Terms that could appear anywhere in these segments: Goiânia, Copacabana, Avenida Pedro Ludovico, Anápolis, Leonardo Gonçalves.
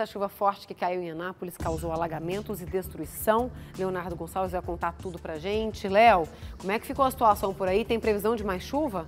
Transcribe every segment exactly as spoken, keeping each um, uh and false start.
Mas a chuva forte que caiu em Anápolis causou alagamentos e destruição. Leonardo Gonçalves vai contar tudo pra gente. Léo, como é que ficou a situação por aí? Tem previsão de mais chuva?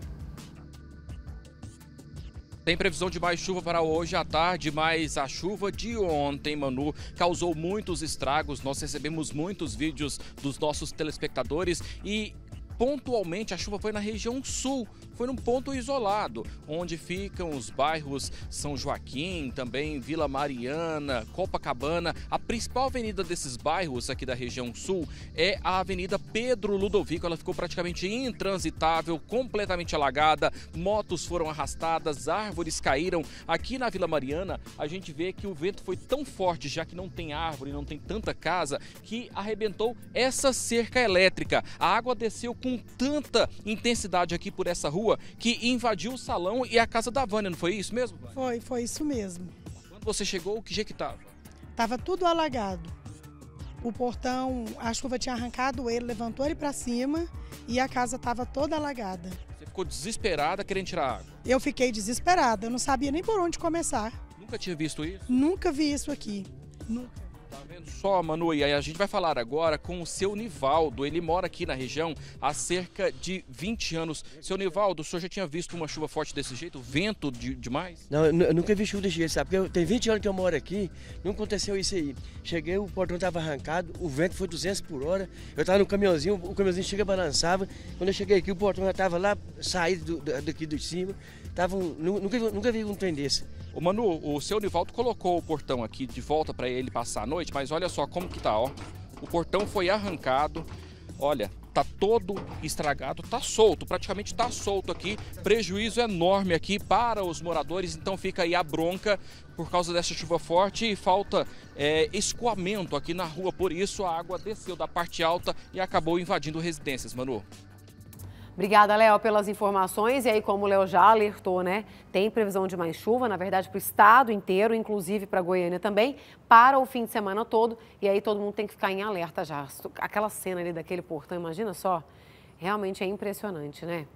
Tem previsão de mais chuva para hoje à tarde, mas a chuva de ontem, Manu, causou muitos estragos. Nós recebemos muitos vídeos dos nossos telespectadores e pontualmente a chuva foi na região sul, foi num ponto isolado, onde ficam os bairros São Joaquim, também Vila Mariana, Copacabana. A principal avenida desses bairros aqui da região sul é a Avenida Pedro Ludovico. Ela ficou praticamente intransitável, completamente alagada, motos foram arrastadas, árvores caíram. Aqui na Vila Mariana a gente vê que o vento foi tão forte, já que não tem árvore, não tem tanta casa, que arrebentou essa cerca elétrica. A água desceu com tanta intensidade aqui por essa rua que invadiu o salão e a casa da Vânia, não foi isso mesmo? Foi, foi isso mesmo. Quando você chegou, que jeito que estava? Estava tudo alagado. O portão, a chuva tinha arrancado ele, levantou ele para cima e a casa estava toda alagada. Você ficou desesperada querendo tirar a água? Eu fiquei desesperada, eu não sabia nem por onde começar. Nunca tinha visto isso? Nunca vi isso aqui, nunca. Tá vendo só, Manu? E aí a gente vai falar agora com o seu Nivaldo. Ele mora aqui na região há cerca de vinte anos. Seu Nivaldo, o senhor já tinha visto uma chuva forte desse jeito? Vento de, demais? Não, eu, eu nunca vi chuva desse jeito, sabe? Porque eu, tem vinte anos que eu moro aqui, não aconteceu isso aí. Cheguei, o portão estava arrancado, o vento foi duzentos por hora. Eu estava no caminhãozinho, o caminhãozinho chega e balançava. Quando eu cheguei aqui, o portão já estava lá, saído do, daqui de cima. Tava, nunca, nunca vi um trem desse. Ô Manu, o seu Nivaldo colocou o portão aqui de volta para ele passar a noite, mas olha só como que tá, ó. O portão foi arrancado, olha, tá todo estragado, tá solto, praticamente tá solto aqui. Prejuízo enorme aqui para os moradores, então fica aí a bronca por causa dessa chuva forte e falta é, escoamento aqui na rua. Por isso a água desceu da parte alta e acabou invadindo residências, Manu. Obrigada, Léo, pelas informações. E aí, como o Léo já alertou, né? Tem previsão de mais chuva, na verdade, para o estado inteiro, inclusive para Goiânia também, para o fim de semana todo. E aí todo mundo tem que ficar em alerta já. Aquela cena ali daquele portão, imagina só, realmente é impressionante, né?